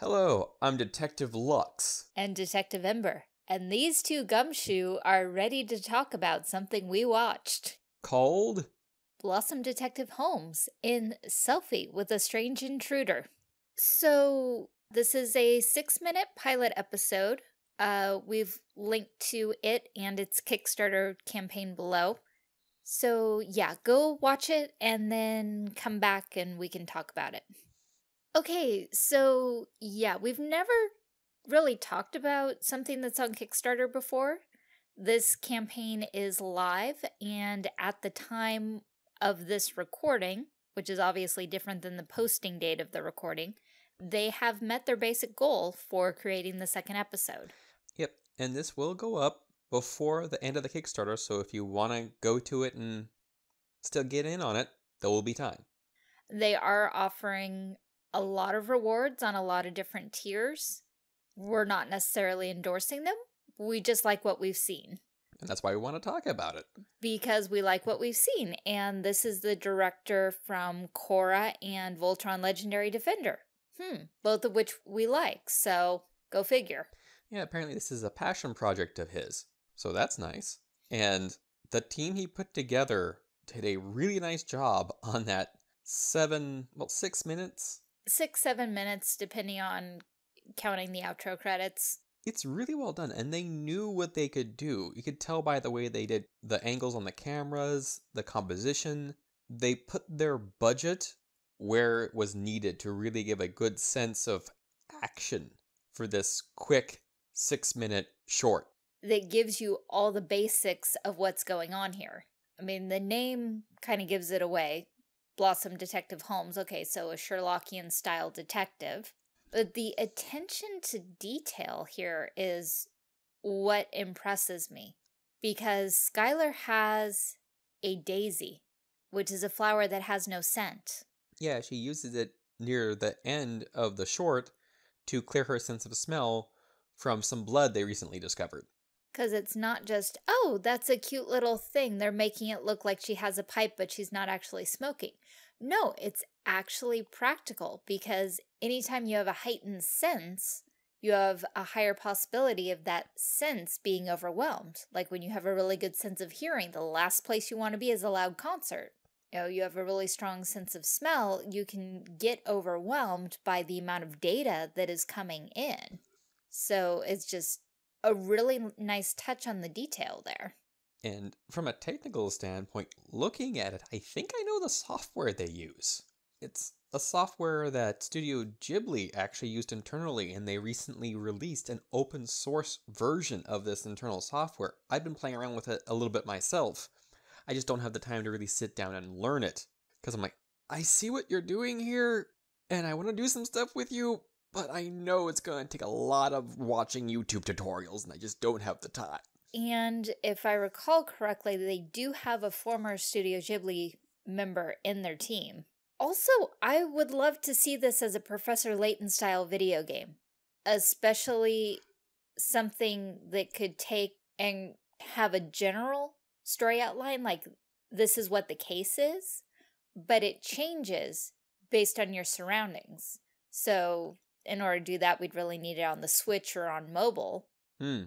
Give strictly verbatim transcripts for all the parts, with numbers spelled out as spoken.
Hello, I'm Detective Lux. And Detective Ember. And these two gumshoe are ready to talk about something we watched. Called? Blossom Detective Holmes in Selfie with a Strange Intruder. So, this is a six-minute pilot episode. Uh, we've linked to it and its Kickstarter campaign below. So, yeah, go watch it and then come back and we can talk about it. Okay, so yeah, we've never really talked about something that's on Kickstarter before. This campaign is live, and at the time of this recording, which is obviously different than the posting date of the recording, they have met their basic goal for creating the second episode. Yep, and this will go up before the end of the Kickstarter, so if you want to go to it and still get in on it, there will be time. They are offering a lot of rewards on a lot of different tiers. We're not necessarily endorsing them. We just like what we've seen. And that's why we want to talk about it. Because we like what we've seen. And this is the director from Korra and Voltron Legendary Defender. Hmm. Both of which we like. So go figure. Yeah, apparently this is a passion project of his. So that's nice. And the team he put together did a really nice job on that seven, well, six minutes. Six, seven minutes, depending on counting the outro credits. It's really well done, and they knew what they could do. You could tell by the way they did the angles on the cameras, the composition. They put their budget where it was needed to really give a good sense of action for this quick six-minute short. That gives you all the basics of what's going on here. I mean, the name kind of gives it away. Blossom Detective Holmes. Okay, so a Sherlockian-style detective. But the attention to detail here is what impresses me. Because Skylar has a daisy, which is a flower that has no scent. Yeah, she uses it near the end of the short to clear her sense of smell from some blood they recently discovered. Because it's not just, oh, that's a cute little thing. They're making it look like she has a pipe, but she's not actually smoking. No, it's actually practical, because anytime you have a heightened sense, you have a higher possibility of that sense being overwhelmed. Like when you have a really good sense of hearing, the last place you want to be is a loud concert. You know, you have a really strong sense of smell, you can get overwhelmed by the amount of data that is coming in. So it's just a really nice touch on the detail there. And from a technical standpoint, looking at it, I think I know the software they use. It's a software that Studio Ghibli actually used internally, and they recently released an open source version of this internal software. I've been playing around with it a little bit myself. I just don't have the time to really sit down and learn it, because I'm like, I see what you're doing here, and I want to do some stuff with you, but I know it's going to take a lot of watching YouTube tutorials, and I just don't have the time. And if I recall correctly, they do have a former Studio Ghibli member in their team. Also, I would love to see this as a Professor Layton-style video game, especially something that could take and have a general story outline, like this is what the case is, but it changes based on your surroundings. So in order to do that, we'd really need it on the Switch or on mobile. Hmm.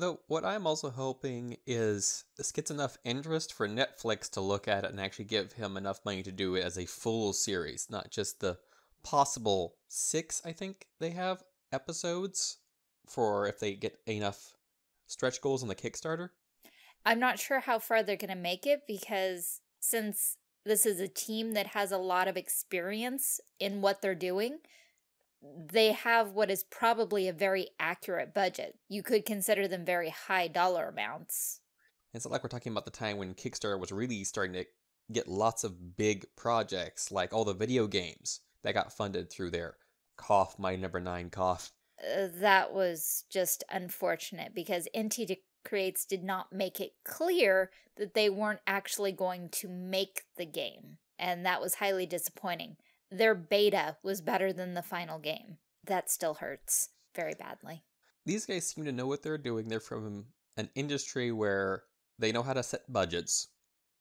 Though what I'm also hoping is this gets enough interest for Netflix to look at it and actually give him enough money to do it as a full series, not just the possible six, I think they have, episodes for if they get enough stretch goals on the Kickstarter. I'm not sure how far they're going to make it, because since this is a team that has a lot of experience in what they're doing, they have what is probably a very accurate budget. You could consider them very high dollar amounts. It's not like we're talking about the time when Kickstarter was really starting to get lots of big projects, like all the video games that got funded through their cough, my number nine cough. Uh, that was just unfortunate, because N T Creates did not make it clear that they weren't actually going to make the game. And that was highly disappointing. Their beta was better than the final game. That still hurts very badly. These guys seem to know what they're doing. They're from an industry where they know how to set budgets.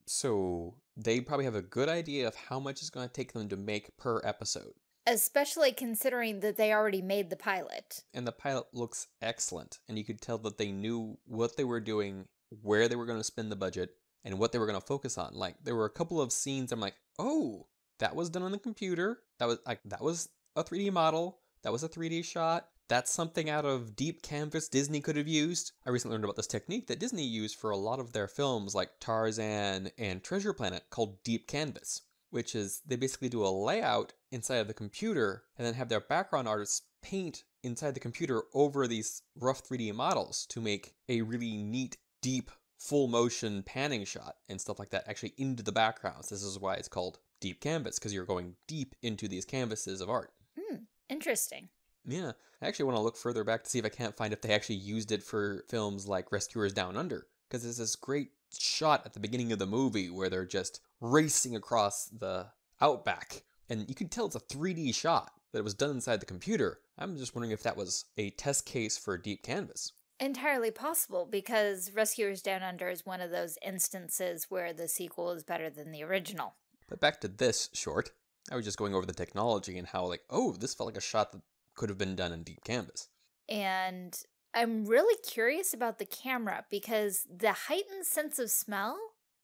So they probably have a good idea of how much it's going to take them to make per episode. Especially considering that they already made the pilot. And the pilot looks excellent. And you could tell that they knew what they were doing, where they were going to spend the budget, and what they were going to focus on. Like, there were a couple of scenes I'm like, oh, that was done on the computer. That was like, that was a three D model. That was a three D shot. That's something out of Deep Canvas Disney could have used. I recently learned about this technique that Disney used for a lot of their films like Tarzan and Treasure Planet called Deep Canvas, which is they basically do a layout inside of the computer and then have their background artists paint inside the computer over these rough three D models to make a really neat, deep, full motion panning shot and stuff like that actually into the backgrounds. This is why it's called Deep Canvas, because you're going deep into these canvases of art. Mm, interesting. Yeah. I actually want to look further back to see if I can't find if they actually used it for films like Rescuers Down Under, because there's this great shot at the beginning of the movie where they're just racing across the outback, and you can tell it's a three D shot that was done inside the computer. I'm just wondering if that was a test case for Deep Canvas. Entirely possible, because Rescuers Down Under is one of those instances where the sequel is better than the original. But back to this short, I was just going over the technology and how, like, oh, this felt like a shot that could have been done in Deep Canvas. And I'm really curious about the camera, because the heightened sense of smell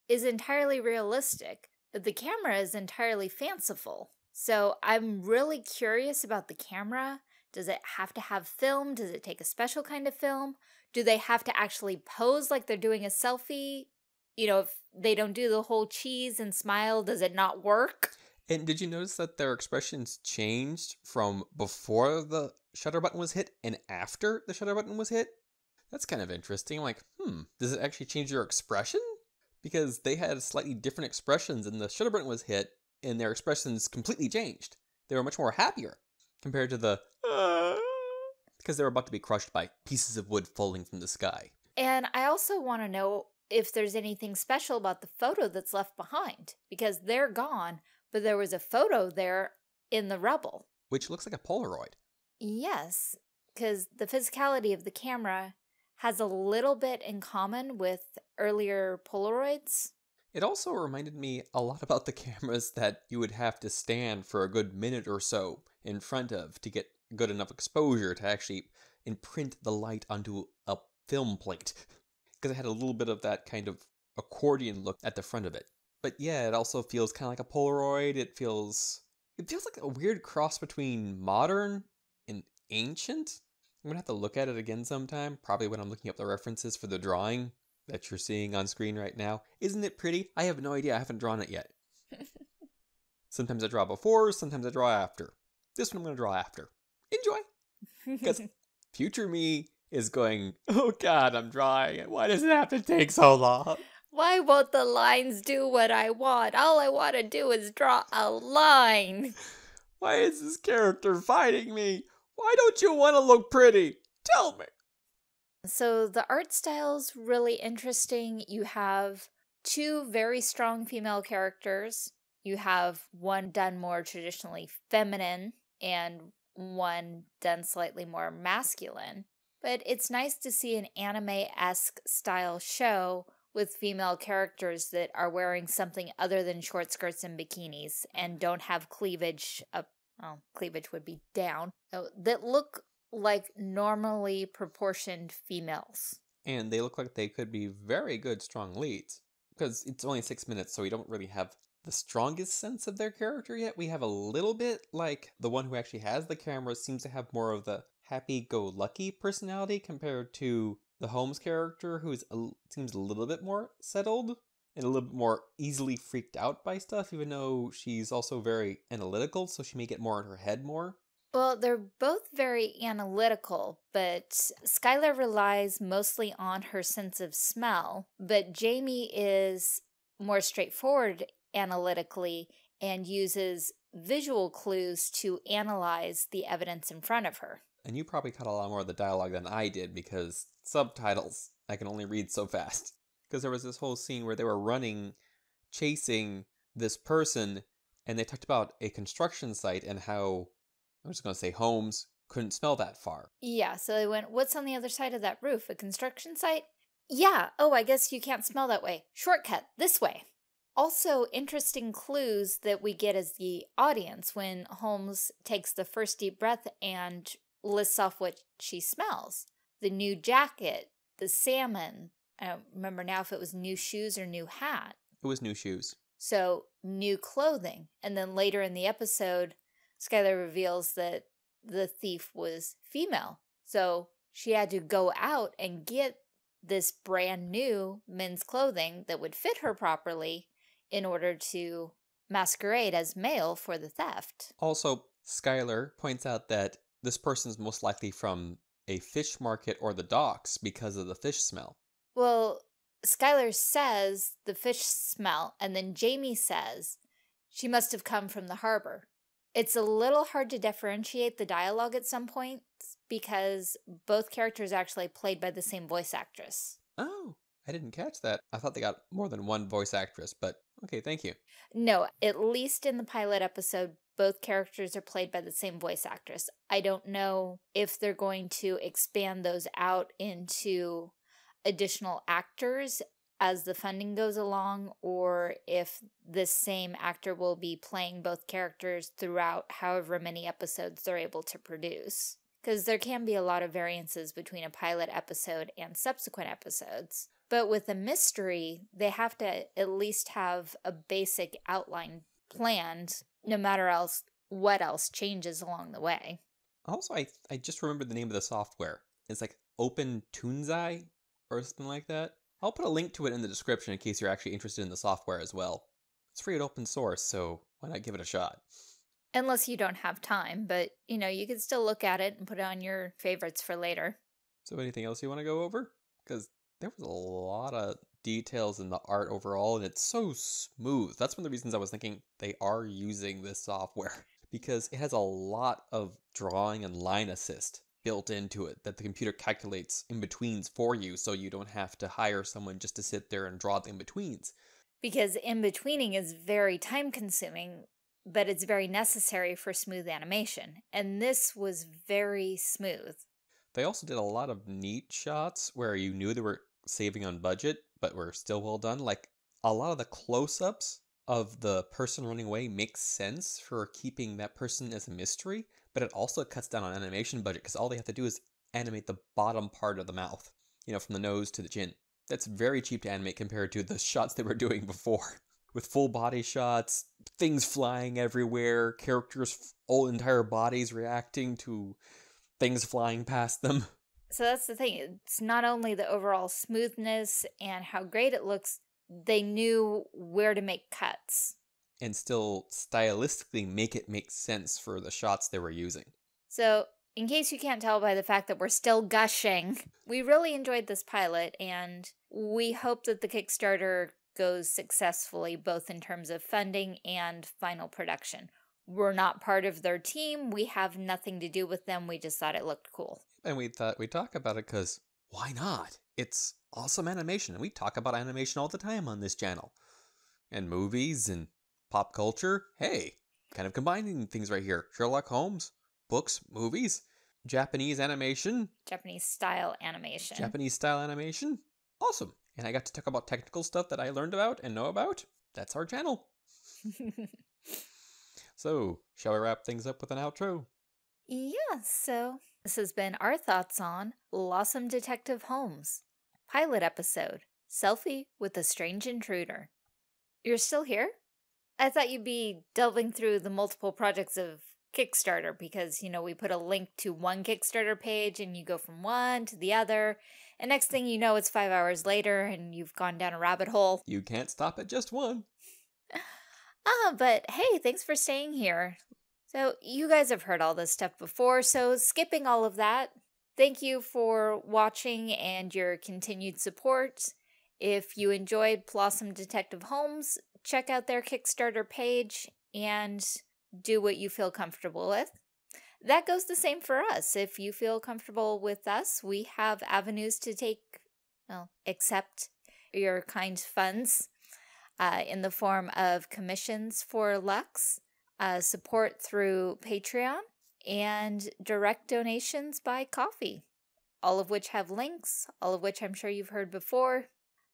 is entirely realistic. The camera is entirely fanciful. So I'm really curious about the camera. Does it have to have film? Does it take a special kind of film? Do they have to actually pose like they're doing a selfie? You know, if they don't do the whole cheese and smile, does it not work? And did you notice that their expressions changed from before the shutter button was hit and after the shutter button was hit? That's kind of interesting. Like, hmm, does it actually change your expression? Because they had slightly different expressions and the shutter button was hit and their expressions completely changed. They were much more happier compared to the, uh, because they were about to be crushed by pieces of wood falling from the sky. And I also want to know if there's anything special about the photo that's left behind, because they're gone, but there was a photo there in the rubble. Which looks like a Polaroid. Yes, because the physicality of the camera has a little bit in common with earlier Polaroids. It also reminded me a lot about the cameras that you would have to stand for a good minute or so in front of to get good enough exposure to actually imprint the light onto a film plate. Because it had a little bit of that kind of accordion look at the front of it. But yeah, it also feels kind of like a Polaroid. It feels it feels like a weird cross between modern and ancient. I'm going to have to look at it again sometime, probably when I'm looking up the references for the drawing that you're seeing on screen right now. Isn't it pretty? I have no idea. I haven't drawn it yet. Sometimes I draw before, sometimes I draw after. This one I'm going to draw after. Enjoy! Because future me is going, oh God, I'm drawing it. Why does it have to take so long? Why won't the lines do what I want? All I want to do is draw a line. Why is this character fighting me? Why don't you want to look pretty? Tell me. So the art style's really interesting. You have two very strong female characters. You have one done more traditionally feminine and one done slightly more masculine. But it's nice to see an anime-esque style show with female characters that are wearing something other than short skirts and bikinis and don't have cleavage up. Well, cleavage would be down, oh, that look like normally proportioned females. And they look like they could be very good strong leads, because it's only six minutes, so we don't really have the strongest sense of their character yet. We have a little bit, like the one who actually has the camera seems to have more of the happy-go-lucky personality compared to the Holmes character, who is a, seems a little bit more settled and a little bit more easily freaked out by stuff, even though she's also very analytical, so she may get more in her head more. Well, they're both very analytical, but Skylar relies mostly on her sense of smell, but Jamie is more straightforward analytically and uses visual clues to analyze the evidence in front of her. And you probably caught a lot more of the dialogue than I did, because subtitles, I can only read so fast. Because there was this whole scene where they were running, chasing this person, and they talked about a construction site and how, I'm just going to say Holmes couldn't smell that far. Yeah, so they went, what's on the other side of that roof? A construction site? Yeah, oh, I guess you can't smell that way. Shortcut, this way. Also, interesting clues that we get as the audience when Holmes takes the first deep breath and lists off what she smells. The new jacket, the salmon. I don't remember now if it was new shoes or new hat. It was new shoes. So, new clothing. And then later in the episode, Skylar reveals that the thief was female. So, she had to go out and get this brand new men's clothing that would fit her properly in order to masquerade as male for the theft. Also, Skylar points out that this person's most likely from a fish market or the docks because of the fish smell. Well, Skylar says the fish smell, and then Jamie says she must have come from the harbor. It's a little hard to differentiate the dialogue at some points because both characters are actually played by the same voice actress. Oh, I didn't catch that. I thought they got more than one voice actress, but okay, thank you. No, at least in the pilot episode, both characters are played by the same voice actress. I don't know if they're going to expand those out into additional actors as the funding goes along, or if the same actor will be playing both characters throughout however many episodes they're able to produce. Because there can be a lot of variances between a pilot episode and subsequent episodes. But with a mystery, they have to at least have a basic outline planned, no matter else what else changes along the way. Also, I, I just remembered the name of the software. It's like OpenToonz or something like that. I'll put a link to it in the description in case you're actually interested in the software as well. It's free and open source, so why not give it a shot? Unless you don't have time, but, you know, you can still look at it and put it on your favorites for later. So anything else you want to go over? Because there was a lot of details in the art overall, and it's so smooth. That's one of the reasons I was thinking they are using this software, because it has a lot of drawing and line assist built into it that the computer calculates in-betweens for you, so you don't have to hire someone just to sit there and draw the in-betweens. Because in-betweening is very time-consuming, but it's very necessary for smooth animation, and this was very smooth. They also did a lot of neat shots where you knew they were saving on budget, but were still well done. Like, a lot of the close-ups of the person running away makes sense for keeping that person as a mystery, but it also cuts down on animation budget because all they have to do is animate the bottom part of the mouth, you know, from the nose to the chin. That's very cheap to animate compared to the shots they were doing before, with full body shots, things flying everywhere, characters, whole entire bodies reacting to things flying past them. So that's the thing. It's not only the overall smoothness and how great it looks, they knew where to make cuts. And still stylistically make it make sense for the shots they were using. So, in case you can't tell by the fact that we're still gushing, we really enjoyed this pilot, and we hope that the Kickstarter goes successfully, both in terms of funding and final production. We're not part of their team, we have nothing to do with them, we just thought it looked cool. And we thought we'd talk about it, because why not? It's awesome animation, and we talk about animation all the time on this channel. And movies, and pop culture, hey, kind of combining things right here. Sherlock Holmes, books, movies, Japanese animation. Japanese style animation. Japanese style animation. Awesome. And I got to talk about technical stuff that I learned about and know about. That's our channel. So, shall we wrap things up with an outro? Yeah, so this has been our thoughts on Blossom Detective Holmes, pilot episode, Selfie with a Strange Intruder. You're still here? I thought you'd be delving through the multiple projects of Kickstarter because, you know, we put a link to one Kickstarter page and you go from one to the other. And next thing you know, it's five hours later and you've gone down a rabbit hole. You can't stop at just one. Ah, but hey, thanks for staying here. So you guys have heard all this stuff before, so skipping all of that, thank you for watching and your continued support. If you enjoyed Blossom Detective Holmes, check out their Kickstarter page and do what you feel comfortable with. That goes the same for us. If you feel comfortable with us, we have avenues to take, well, accept your kind funds uh, in the form of commissions for Lux, uh, support through Patreon, and direct donations by coffee, all of which have links, all of which I'm sure you've heard before.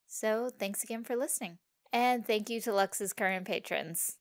So thanks again for listening. And thank you to Lux's current patrons.